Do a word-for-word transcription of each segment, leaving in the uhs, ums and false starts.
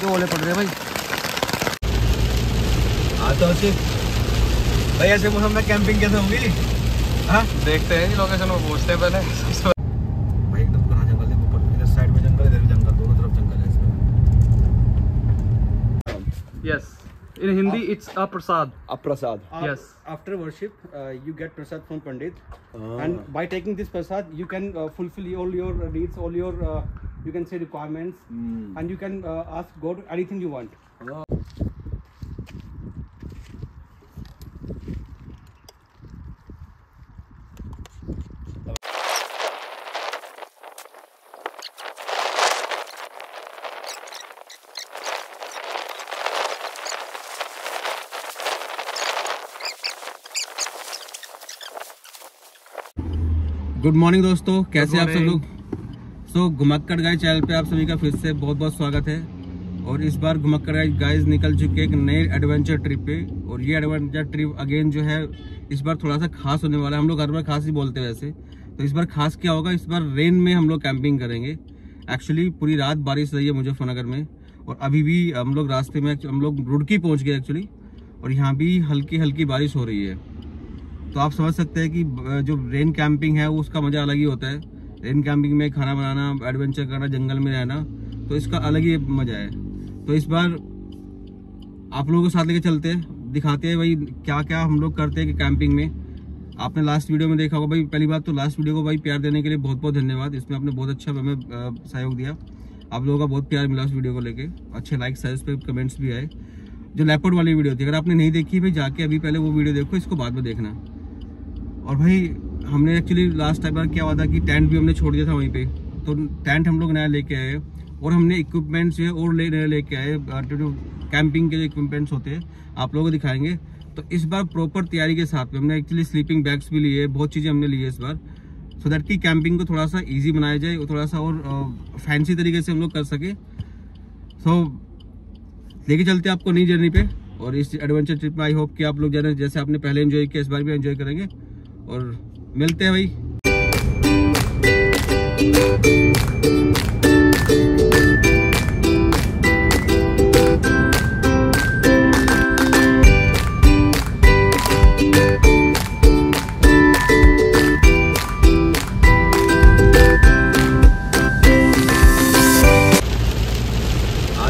जो ओले पड़ रहे भाई। हाँ तो भाई ऐसे मौसम में कैंपिंग कैसे होगी? हाँ देखते हैं, लोकेशन में पहुँचते हैं पहले। भाई एकदम पुराना जंगल है, ऊपर इधर साइड में जंगल, इधर जंगल, दोनों तरफ जंगल है इसमें। Yes in Hindi it's a prasad, a prasad yes. After worship uh, you get prasad from pandit ah. And by taking this prasad you can uh, fulfill all your needs, all your uh, you can say requirements mm. And you can uh, ask god anything you want ah. Good morning दोस्तों, कैसे आप सब लोग? सो घुमक्कड़ guys channel पे आप सभी का फिर से बहुत बहुत स्वागत है। और इस बार घुमक्कड़ गाइज निकल चुके एक नए एडवेंचर ट्रिप पे, और ये एडवेंचर ट्रिप अगेन जो है इस बार थोड़ा सा खास होने वाला है। हम लोग हर बार खास ही बोलते हैं वैसे, तो इस बार खास क्या होगा, इस बार रेन में हम लोग कैंपिंग करेंगे। एक्चुअली पूरी रात बारिश रही है मुजफ्फरनगर में, और अभी भी हम लोग रास्ते में हम लोग रुड़की पहुँच गए एक्चुअली, और यहाँ भी हल्की हल्की बारिश हो रही है। तो आप समझ सकते हैं कि जो रेन कैंपिंग है उसका मज़ा अलग ही होता है। रेन कैंपिंग में खाना बनाना, एडवेंचर करना, जंगल में रहना, तो इसका अलग ही मज़ा है। तो इस बार आप लोगों के साथ लेके चलते हैं, दिखाते हैं भाई क्या क्या हम लोग करते हैं कि कैंपिंग में। आपने लास्ट वीडियो में देखा होगा भाई, पहली बात तो लास्ट वीडियो को भाई प्यार देने के लिए बहुत बहुत धन्यवाद। इसमें आपने बहुत अच्छा हमें सहयोग दिया, आप लोगों का बहुत प्यार मिला उस वीडियो को लेके। अच्छे लाइक, शेयर्स पे कमेंट्स भी आए। जो लेपर्ड वाली वीडियो थी, अगर आपने नहीं देखी भाई जाके अभी पहले वो वीडियो देखो, इसको बाद में देखना। और भाई हमने एक्चुअली लास्ट टाइम बार क्या हुआ था कि टेंट भी हमने छोड़ दिया था वहीं पे, तो टेंट हम लोग नया लेके आए, और हमने इक्विपमेंट्स जो है और ले नया लेके आए, जो कैंपिंग के जो इक्विपमेंट्स होते हैं आप लोगों को दिखाएंगे। तो इस बार प्रॉपर तैयारी के साथ में हमने एक्चुअली स्लीपिंग बैग्स भी लिए, बहुत चीज़ें हमने ली है इस बार, सो दैट कि कैंपिंग को थोड़ा सा ईजी बनाया जाए, थोड़ा सा और फैंसी तरीके से हम लोग कर सके। सो लेके चलते हैं आपको नई जर्नी पर, और इस एडवेंचर ट्रिप में आई होप कि आप लोग जाना जैसे आपने पहले इन्जॉय किया इस बार भी इन्जॉय करेंगे, और मिलते हैं भाई। हाँ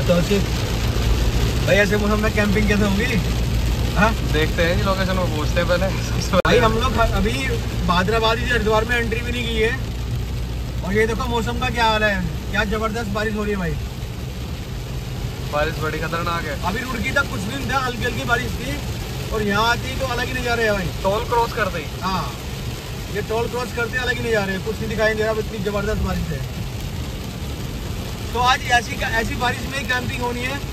तो भाई ऐसे मौसम में कैंपिंग कैसे होगी? हाँ देखते हैं, लोकेशन में पहुँचते हैं पहले। भाई हम लोग अभी बादराबाद हरिद्वार में एंट्री भी नहीं की है, और ये देखो मौसम का क्या हाल है, क्या जबरदस्त बारिश हो रही है भाई। बारिश बड़ी खतरनाक है। अभी रुड़की तक कुछ दिन था, हल्की हल्की बारिश थी, और यहाँ आती तो अलग ही नहीं जा रहे हैं भाई। टोल क्रॉस करते ही, हाँ ये टोल क्रॉस करते अलग ही नहीं जा रहे हैं, कुछ नहीं दिखाई दे रहा, इतनी जबरदस्त बारिश है। तो आज ऐसी ऐसी बारिश में कैंपिंग होनी है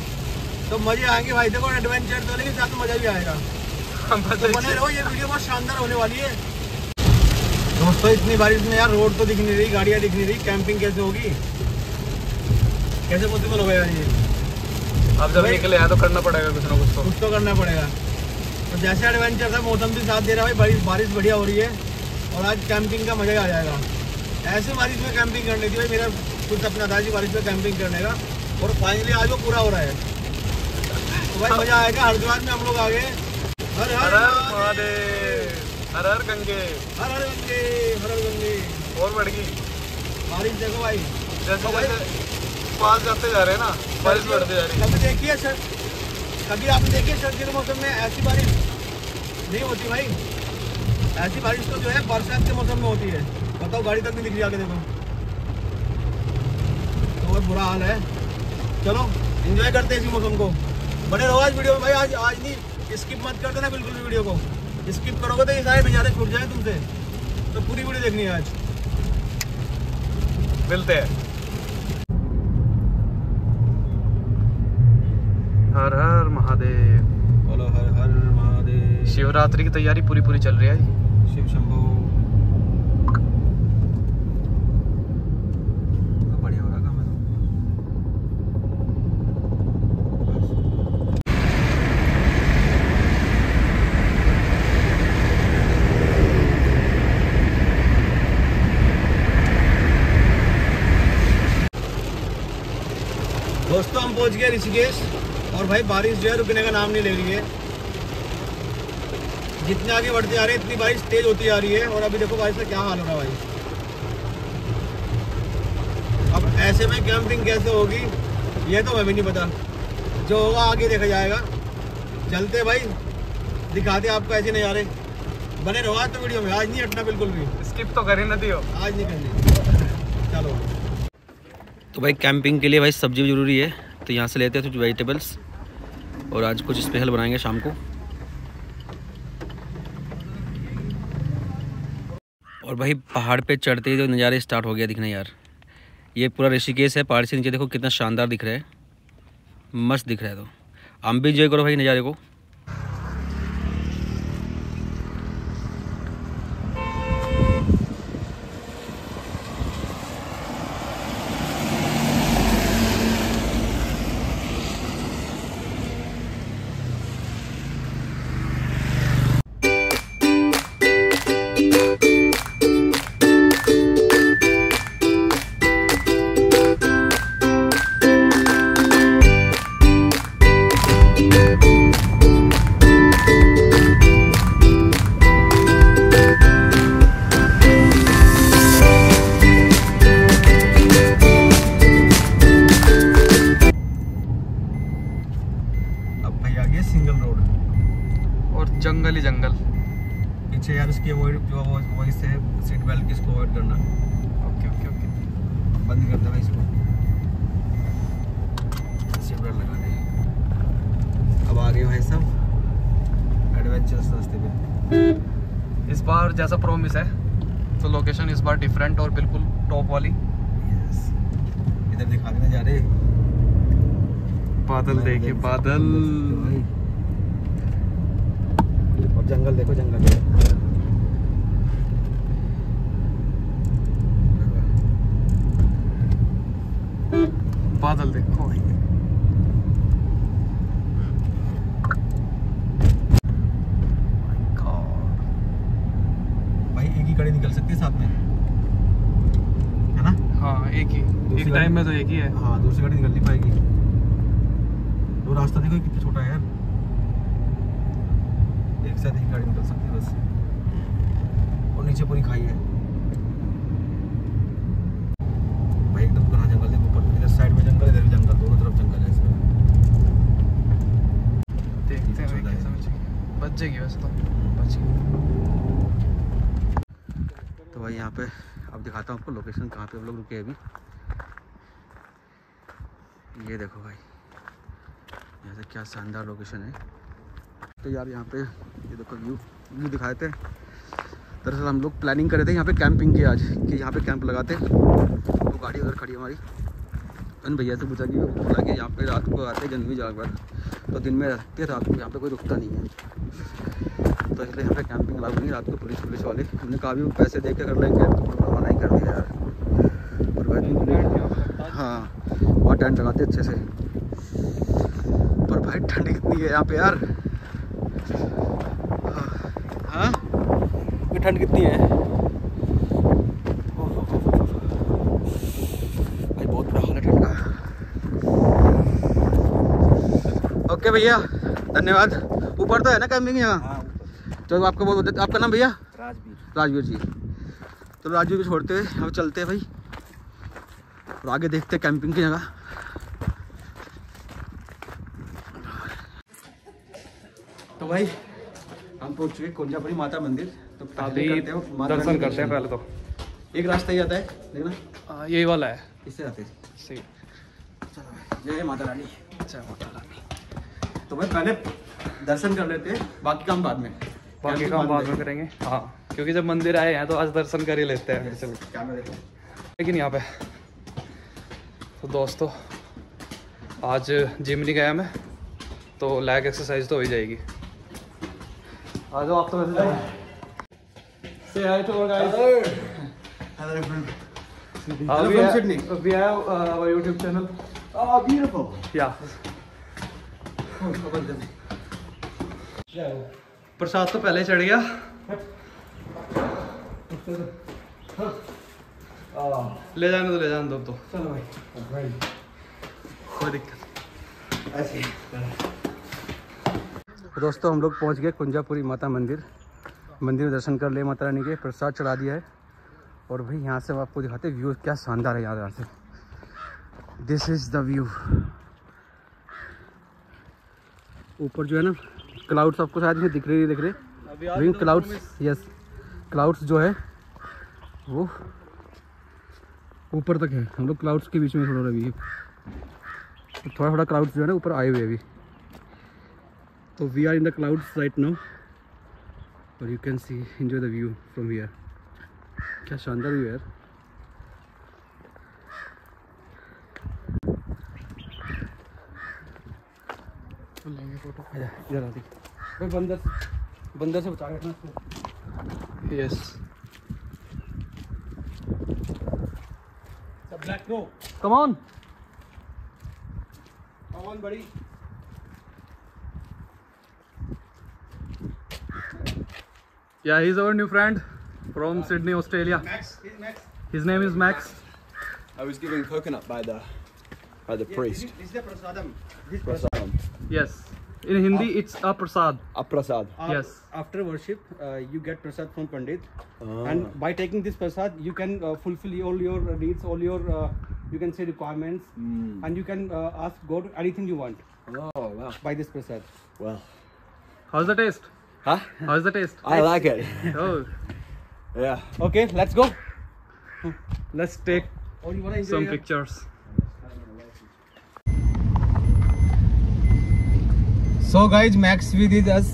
तो मजे आएंगे भाई। देखो एडवेंचर तो लेकिन साथ में मजा भी आएगा। तो बने रहो, ये वीडियो बहुत शानदार होने वाली है दोस्तों। इतनी बारिश में यार रोड तो दिख नहीं रही, गाड़ियाँ दिख नहीं रही, कैंपिंग कैसे होगी, कैसे पॉसिबल होगा यार ये? अब जब निकले तो करना पड़ेगा कुछ ना कुछ, तो कुछ तो करना पड़ेगा। तो जैसे एडवेंचर था मौसम भी साथ दे रहा है भाई, बारिश बारिश बढ़िया हो रही है, और आज कैंपिंग का मजा आ जाएगा। ऐसे बारिश में कैंपिंग करनी थी भाई, मेरा कुछ सपना था कि बारिश में कैंपिंग करने का, और फाइनली आज वो पूरा हो रहा है भाई, मजा आएगा। हरिद्वार में हम लोग आ गए। हर हर महादेव, हर हर गंगे, हर हर गंगे, हर हर गंगे। और बढ़ गई बारिश, देखो भाई जैसे जैसे पास जाते जा रहे हैं ना, बारिश बढ़ते जा रही है। कभी देखिए सर, कभी आपने देखिए सर्दी के मौसम में ऐसी बारिश नहीं होती भाई। ऐसी बारिश तो जो है बरसात के मौसम में होती है, बताओ गाड़ी तक नहीं दिख जाके देखो, तो बहुत बुरा हाल है। चलो इंजॉय करते हैं इसी मौसम को, बने रहो आज वीडियो में भाई। आज आज नहीं स्किप मत कर देना बिल्कुल भी, वीडियो को स्किप करोगे तो ये सारे नज़ारे छूट जाए तुमसे, तो पूरी वीडियो देखनी है आज। मिलते हैं। हर हर महादेव, बोलो हर हर महादेव। शिवरात्रि की तैयारी पूरी पूरी चल रही है। शिव शंभू। पहुंच गया ऋषिकेश और भाई बारिश जो है रुकने का नाम नहीं ले रही है। जितने आगे बढ़ते जा रहे हैं इतनी बारिश तेज होती जा रही है और अभी देखो बारिश का क्या हाल हो रहा है भाई। अब ऐसे में कैंपिंग कैसे होगी ये तो हमें नहीं पता, जो होगा आगे देखा जाएगा। चलते भाई दिखाते आपको ऐसे नज़ारे, बने रहो आज तो वीडियो में, आज नहीं हटना बिल्कुल भी, स्किप तो करें ना दियो, आज नहीं करनी। चलो तो भाई कैंपिंग के लिए भाई सब्जी भी ज़रूरी है तो यहाँ से लेते हैं कुछ वेजिटेबल्स और आज कुछ स्पेशल बनाएंगे शाम को। और भाई पहाड़ पे चढ़ते ही तो नज़ारे स्टार्ट हो गया दिखना यार। ये पूरा ऋषिकेश है, पहाड़ से नीचे देखो कितना शानदार दिख रहा है, मस्त दिख रहा है। तो हम भी एंजॉय करो भाई नज़ारे को। इस बार जैसा प्रॉमिस है तो लोकेशन इस बार डिफरेंट और बिल्कुल टॉप वाली। yes. इधर दिखाने जा रहे बादल, देखिए बादल, और जंगल देखो जंगल देखो। बादल देखो कड़ी निकल सकती है साथ में, है ना? हाँ, एक ही एक टाइम में तो एक ही है। हाँ, दूसरी गाड़ी निकल नहीं पाएगी। वो रास्ता देखो कितना छोटा है यार, एक साथ ही गाड़ी निकल सकती है बस। और नीचे पूरी खाई है भाई, एकदम घना जंगल देखो, ऊपर इधर साइड में जंगल, इधर भी जंगल, दोनों तरफ जंगल है इसमें। देखते हैं कैसा बचेगी, बच जाएगी वैसे तो बचेगी। तो भाई यहाँ पे अब दिखाता हूँ आपको लोकेशन कहाँ पे हम लोग रुके हैं अभी। ये देखो भाई यहाँ से क्या शानदार लोकेशन है। तो यार यहाँ पे ये देखो व्यू व्यू दिखाए थे। दरअसल हम लोग प्लानिंग कर रहे थे यहाँ पे कैंपिंग की आज, कि यहाँ पे कैंप लगाते। तो गाड़ी उधर खड़ी हमारी, अन भैया से पूछा कि वो बोला कि यहाँ पे रात को आते जन्मी जागवर, तो दिन में रहते हैं, रात को यहाँ पे कोई रुकता नहीं है, तो इसलिए यहाँ पे कैंपिंग अलाउ नहीं। रात को पुलिस पुलिस वाले, हमने काफ़ी पैसे देके कर लेंगे, मना ही कर दिया यार। और भाई हाँ वहाँ टेंट लगाते अच्छे से, पर भाई ठंड कितनी है यहाँ पे यार। हाँ ये ठंड कितनी है भाई, बहुत बुरा हाल है ठंड का। ओके भैया धन्यवाद। ऊपर तो है ना कैंपिंग यहाँ? चलो आपका बहुत बहुत, आपका नाम भैया? राजवीर। राजवीर जी। तो राजवीर को छोड़ते हैं, हम चलते हैं भाई और आगे देखते हैं कैंपिंग की जगह। तो भाई हम पहुंच चुके कुंजापुरी माता मंदिर, तो पहले करते हैं दर्शन करते हैं। पहले तो एक रास्ता ही आता है देखना, यही वाला है, इससे आते हैं। सही, चलो जय माता रानी। अच्छा माता रानी। तो भाई पहले दर्शन कर लेते हैं, बाकी काम बाद में बाकी काम बाद में करेंगे। हाँ, क्योंकि जब मंदिर आए हैं तो आज दर्शन कर ही लेते हैं। चलो कैमरे, लेकिन यहाँ पे तो दोस्तों आज जिम नहीं गया मैं, तो लेग एक्सरसाइज तो हो ही जाएगी। आ जाओ आप तो यूट्यूब चैनल या प्रसाद तो पहले चढ़ गया। ले जाने दो ले जाने दो, तो चलो भाई कोई दिक्कत। दोस्तों हम लोग पहुंच गए कुंजापुरी माता मंदिर मंदिर में दर्शन कर ले माता रानी के, प्रसाद चढ़ा दिया है। और भाई यहाँ से हम आपको दिखाते व्यू क्या शानदार है यार, यहाँ से दिस इज़ द व्यू। ऊपर जो है ना क्लाउड्स आपको शायद में दिख रहे नहीं दिख रहे, विंग क्लाउड्स, यस क्लाउड्स जो है वो ऊपर तक है। हम लोग क्लाउड्स के बीच में थोड़ा अभी थोड़ा थोड़ा क्लाउड्स जो है ना ऊपर आए हुए अभी, तो we are in the clouds right now और you can see enjoy the view from here. क्या शानदार व्यू है यार। फोटो बंदर बंदर से बचा रखना। Yes black crow come on come on buddy yeah he is our new friend from Sydney Australia. His name is Max. I was given coconut by the by the priest. This is the prasadam. This prasadam. Yes. In Hindi it's a prasad. A prasad. Yes. After worship uh, you get prasad from pandit. Ah. And by taking this prasad you can uh, fulfill all your needs, all your uh, you can say requirements, mm. and you can uh, ask God anything you want. Oh wow! By this prasad. Wow. How's the taste? Huh? How's the taste? I like it. Oh. Yeah. Okay, let's go. Let's take oh, you wanna enjoy some here? pictures. So guys, Max with us.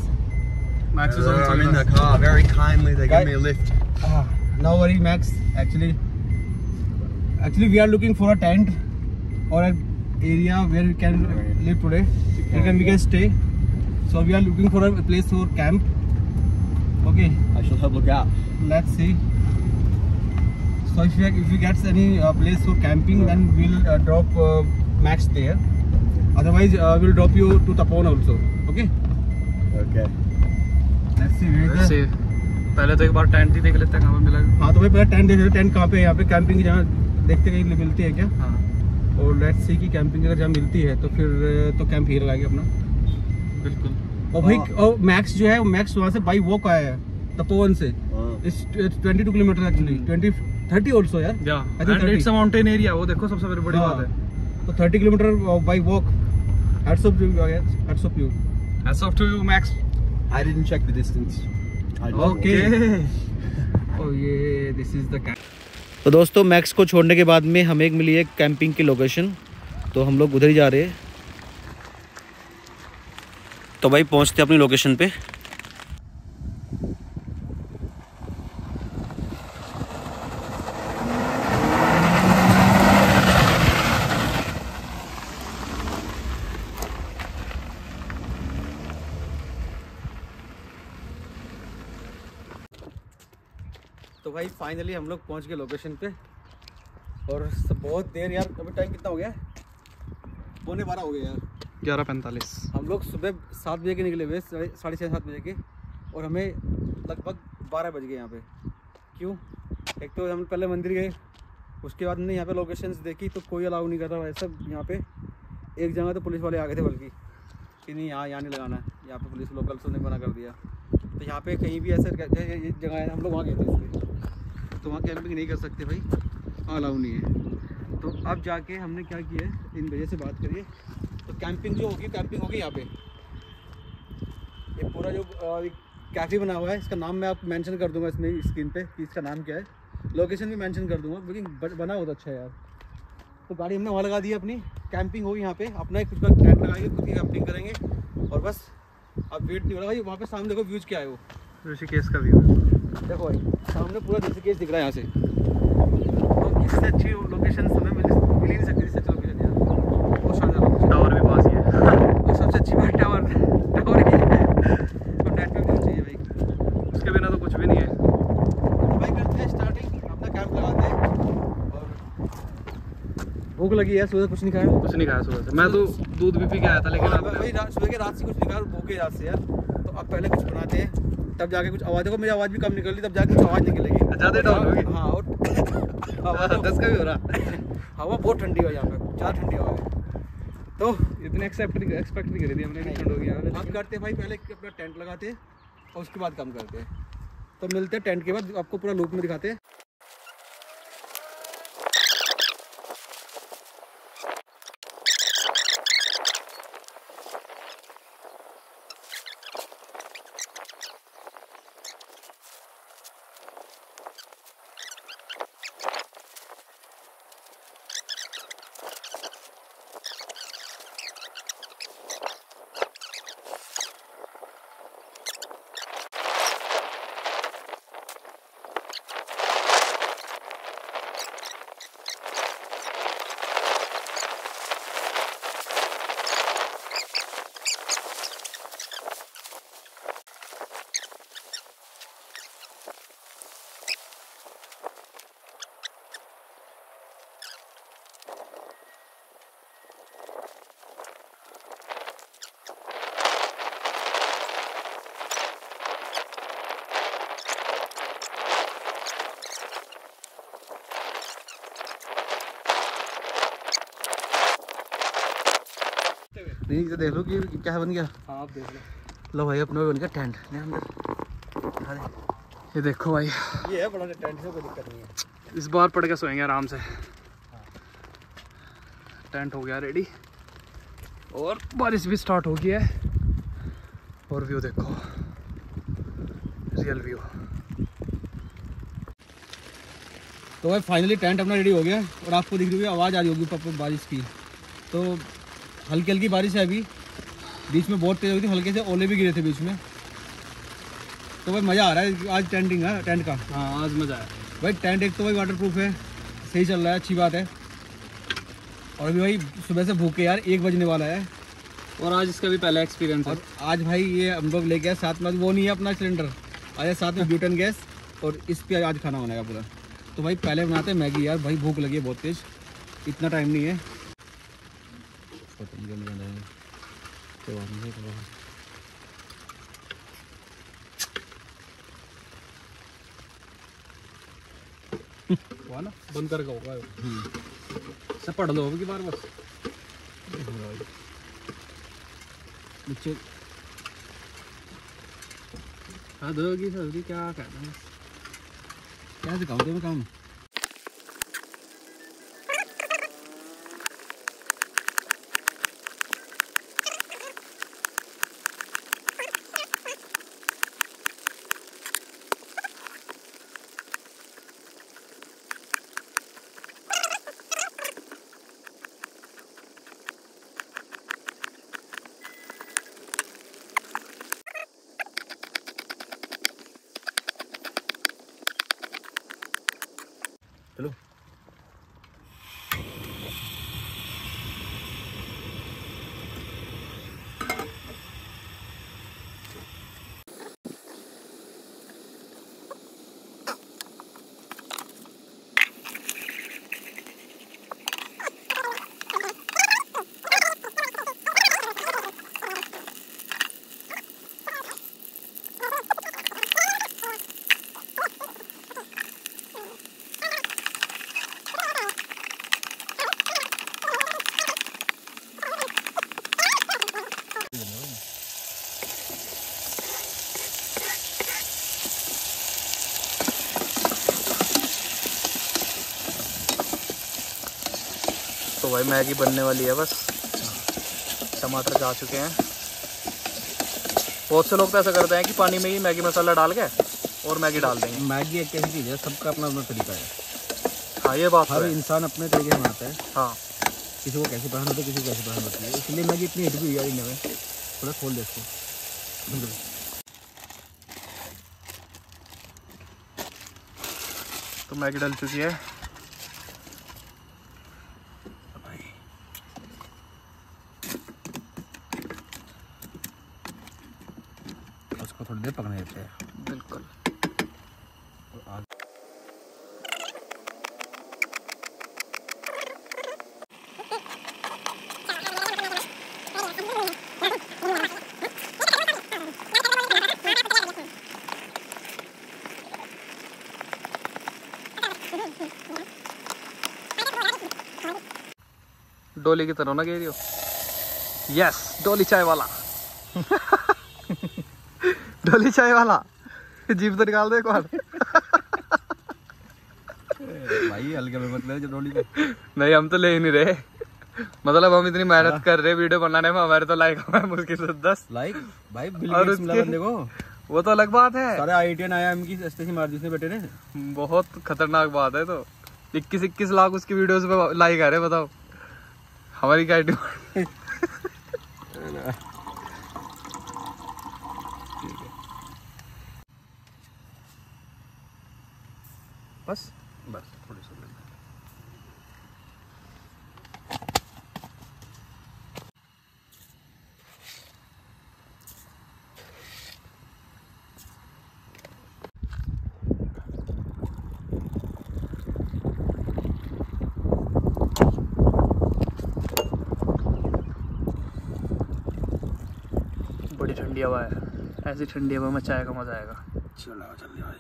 Max is also in the car. Very kindly, they gave me a lift. Ah, no worry, Max. Actually, actually we are looking for a tent or an area where we can live today. We can we can stay. So we are looking for a place for camp. Okay. I shall have a look out. Let's see. So if we if we get any uh, place for camping, then we'll uh, drop uh, Max there. Otherwise, uh, we'll drop you to Tapovan also. Okay. Okay. Let's see. Let's see. पहले तो एक बार tent ही देख लेते हैं कहाँ पे मिलेगा। हाँ तो भाई पहले टेंट देख लेते हैं, टेंट कहाँ पे है यहाँ पे, कैंपिंग की जहाँ देखते हैं कहीं मिलती है क्या। हाँ और लेट्स सी कि कैंपिंग अगर जहाँ मिलती है तो फिर तो कैंप ही लगाएंगे अपना। बिल्कुल। और भाई और मैक्स जो है मैक्स वहाँ से बाई वॉक आया है तपोवन से। It's twenty two kilometre actually twenty thirty also यार। इट्स अ माउंटेन एरिया, वो देखो सबसे बड़ी बात है। तो thirty kilometre by walk. Hats off to you guys. Hats off to you. Hats off to you, Max. I didn't check the distance. Okay. Oh yeah, this is the camp. तो दोस्तों max को छोड़ने के बाद में हमें एक मिली है कैंपिंग की लोकेशन, तो हम लोग उधर ही जा रहे हैं। तो भाई पहुँचते अपनी लोकेशन पे। तो भाई फाइनली हम लोग पहुंच गए लोकेशन पे और बहुत देर यार, अभी टाइम कितना हो गया है? पौने बारह हो गया यार, ग्यारह पैंतालीस। हम लोग सुबह सात बजे के निकले हुए, साढ़े छः सात बजे के, और हमें लगभग बारह बज गए यहाँ पे। क्यों? एक तो हम पहले मंदिर गए, उसके बाद हमने यहाँ पे लोकेशंस देखी तो कोई अलाउ नहीं कर रहा भाई सब यहाँ पे। एक जगह तो पुलिस वाले आ गए थे बल्कि कि नहीं यहाँ यहाँ नहीं लगाना है, यहाँ पर पुलिस लोकल्स ने मना कर दिया। तो यहाँ पे कहीं भी ऐसे जगह है, हम लोग वहाँ गए थे इसलिए तो वहाँ कैंपिंग नहीं कर सकते भाई, अलाउ नहीं है। तो अब जाके हमने क्या किया है, इन वजह से बात करिए तो कैंपिंग जो होगी कैंपिंग होगी यहाँ पे। ये पूरा जो कैफ़े बना हुआ है, इसका नाम मैं आप मेंशन कर दूंगा इसमें स्क्रीन पे कि इसका नाम क्या है, लोकेशन भी मेंशन कर दूंगा, लेकिन बना बहुत अच्छा है यार। तो गाड़ी हमने वहाँ लगा दी अपनी, कैंपिंग होगी यहाँ पे, अपना एक खुद का टेंट लगाएंगे, खुद की कैंपिंग करेंगे और बस। अब वेट नहीं हो रहा भाई, वहाँ पे सामने देखो व्यूज क्या है, वो ऋषिकेश का व्यू है। देखो भाई सामने पूरा ऋषिकेश दिख रहा है यहाँ से, तो इससे अच्छी लोकेशन हमें मिल ही नहीं सकती। इससे अच्छी लोकेशन यार बहुत शानदार, टावर भी पास ही है और सबसे अच्छी बात टावर टावर ही है, तो नेट भी चाहिए भाई, उसके बिना तो कुछ भी नहीं है। तो भाई करते हैं स्टार्टिंग, अपना कैंप लगाते हैं। भूख लगी है, सुबह कुछ नहीं खाया कुछ नहीं खाया सुबह से, मैं तो दूध भी पी के आया था। लेकिन भाई सुबह के रात से कुछ नहीं खाया, भूखे रात से यार। तो अब पहले कुछ बनाते हैं तब जाके कुछ आवाज़, देखो मेरी आवाज़ भी कम निकल रही, तब जाके कुछ आवाज़ निकलेगी ज़्यादा डाउन होगी। हाँ और हवा दस का भी हो रहा, हवा बहुत ठंडी हुआ यहाँ पर, ज़्यादा ठंडी हवा है। तो इतने एक्सेप्ट एक्सपेक्ट नहीं करी थी हमने, ठंड हो गया। हम करते भाई पहले अपना टेंट लगाते हैं और उसके बाद काम करते हैं। तो मिलते हैं टेंट के बाद, आपको पूरा लूप में दिखाते हैं। तो देख लो कि क्या बन गया। हाँ आप देख लो। लो भाई अपना भी बन गया टेंट। ये देखो भाई, ये है बड़ा टेंट से कोई दिक्कत नहीं है। इस बार पड़ के सोएंगे आराम से। हाँ। टेंट हो गया रेडी और बारिश भी स्टार्ट हो गई है। और व्यू देखो, रियल व्यू। तो भाई फाइनली टेंट अपना रेडी हो गया और आपको दिख रही हुई आवाज़ आ रही होगी पापा बारिश की। तो हल्की हल्की बारिश है अभी, बीच में बहुत तेज हो गई थी, हल्के से ओले भी गिरे थे बीच में। तो भाई मज़ा आ रहा है आज टेंटिंग है टेंट का। हाँ आज मज़ा आया भाई। टेंट एक तो भाई वाटर प्रूफ है, सही चल रहा है, अच्छी बात है। और अभी भाई सुबह से भूखे यार, एक बजने वाला है और आज इसका भी पहला एक्सपीरियंस है। आज भाई ये हम लोग लेके आए साथ में, वो नहीं है अपना सिलेंडर, आज साथ में ब्यूटेन गैस और इस पर आज खाना बनाएगा पूरा। तो भाई पहले बनाते हैं मैगी यार, भाई भूख लगी है बहुत तेज़, इतना टाइम नहीं है। बंद करके होगा सब पढ़ लो की बार बस नीचे। हाँ दोगी सब्जी क्या कहना, क्या सिखाओगे मैं काम। हेलो तो भाई मैगी बनने वाली है बस, टमाटर जा चुके हैं। बहुत से लोग तो ऐसा करते हैं कि पानी में ही मैगी मसाला डाल के और मैगी डाल देंगे। मैगी एक कैसी चीज़ है, सबका अपना अपना तरीका है। हाँ ये बात, हर इंसान अपने तरीके से बनाता है। हाँ किसी को कैसे पसंद होता है, किसी को कैसे पसंद होती है, इसलिए मैगी इतनी हिट भी हुई है इंडिया में। थोड़ा खोल देखो तो मैगी डाल चुकी है। उसको थोड़ी देर पकने देते हैं। बिल्कुल डोली की तरह ना कह रही हो। यस डोली चाय वाला डोली चाय वाला जीप तो निकाल दे एक बार भाई हल्के में मत ले जो डोली पे। नहीं हम तो ले ही नहीं रहे, मतलब हम इतनी मेहनत कर रहे वीडियो बनाने में, हमारे तो लाइक हमारे मुश्किल से दस लाइक भाई बिल्कुल, देखो वो तो अलग बात है। सारे आईटीएन आईएम की सस्ते से मार दी उसने बैठे ने, बहुत खतरनाक बात है। तो इक्कीस इक्कीस लाख उसकी वीडियोस पे लाइक आ रहे, बताओ हमारी क्या डिमांड है। बस बस थोड़ी सी बड़ी ठंडी हवा है, ऐसी ठंडी हवा में चाय का मजा आएगा। चलो जल्दी भाई,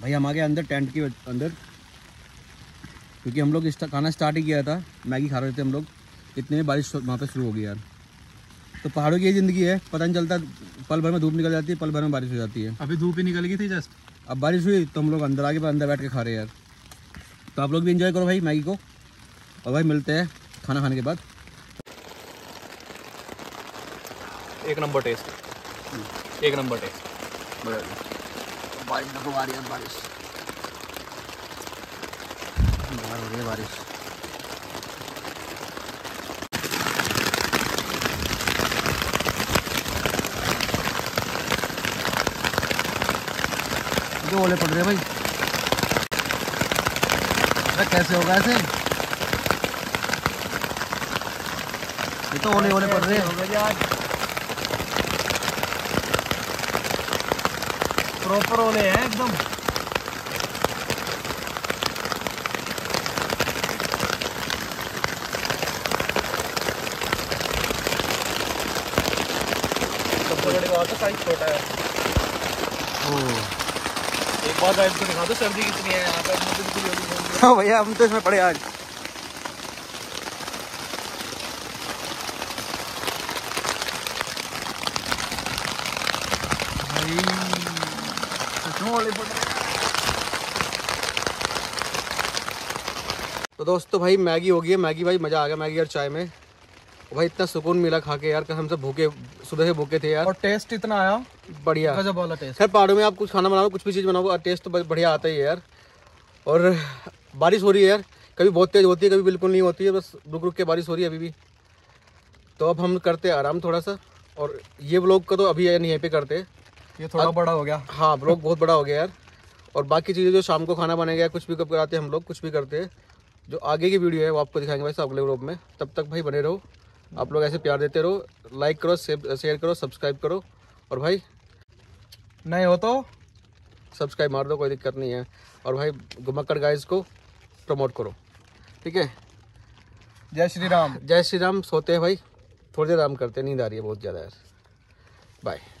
भाई हम आ गए अंदर टेंट के अंदर, क्योंकि हम लोग इस खाना स्टार्ट ही किया था, मैगी खा रहे थे हम लोग, इतने में बारिश वहाँ पे शुरू हो गई यार। तो पहाड़ों की ये ज़िंदगी है, पता नहीं चलता, पल भर में धूप निकल जाती है, पल भर में बारिश हो जाती है। अभी धूप ही निकल गई थी जस्ट, अब बारिश हुई तो हम लोग अंदर आ गए, अंदर बैठ के खा रहे यार। तो आप लोग भी इन्जॉय करो भाई मैगी को, और भाई मिलते हैं खाना खाने के बाद। एक नंबर टेस्ट, एक नंबर टेस्ट। बारिश देखो आ रही है, बारिश बाहर हो रही है, बारिश जो ओले पड़ रहे हैं भाई। अरे कैसे होगा ऐसे, ये तो ओले ओले पड़ रहे हैं, प्रॉपर ओले हैं एकदम। साइज छोटा है। एक बार आपको दिखा दो सर्दी कितनी है यहाँ पे। हाँ भैया हम तो इसमें पड़े आज। तो दोस्तों भाई मैगी हो गई है, मैगी भाई मज़ा आ गया मैगी और चाय में। भाई इतना सुकून मिला खा के यार, कि हम सब भूखे, सुबह से भूखे थे यार, और टेस्ट इतना आया बढ़िया, गजब वाला टेस्ट। खैर पहाड़ों में आप कुछ खाना बनाओ, कुछ भी चीज़ बनाओ, टेस्ट तो बढ़िया आता ही है यार। और बारिश हो रही है यार, कभी बहुत तेज़ होती है, कभी बिल्कुल नहीं होती है, बस रुक रुक के बारिश हो रही है अभी भी। तो अब हम करते हैं आराम थोड़ा सा, और ये व्लॉग का तो अभी यहीं पर करते, ये थोड़ा बड़ा हो गया। हाँ व्लॉग बहुत बड़ा हो गया यार, और बाकी चीज़ें जो शाम को खाना बनेगा, कुछ भी कब कराते हैं हम लोग, कुछ भी करते हैं, जो आगे की वीडियो है वो आपको दिखाएंगे भाई साहब अगले व्लॉग में। तब तक भाई बने रहो, आप लोग ऐसे प्यार देते रहो, लाइक करो, शेयर करो, सब्सक्राइब करो, और भाई नए हो तो सब्सक्राइब मार दो, कोई दिक्कत नहीं है। और भाई घुमक्कड़ गाइज को प्रमोट करो, ठीक है। जय श्री राम। जय श्री राम। सोते हैं भाई, थोड़ी देर आराम करते हैं, नींद आ रही है बहुत ज़्यादा यार। बाय।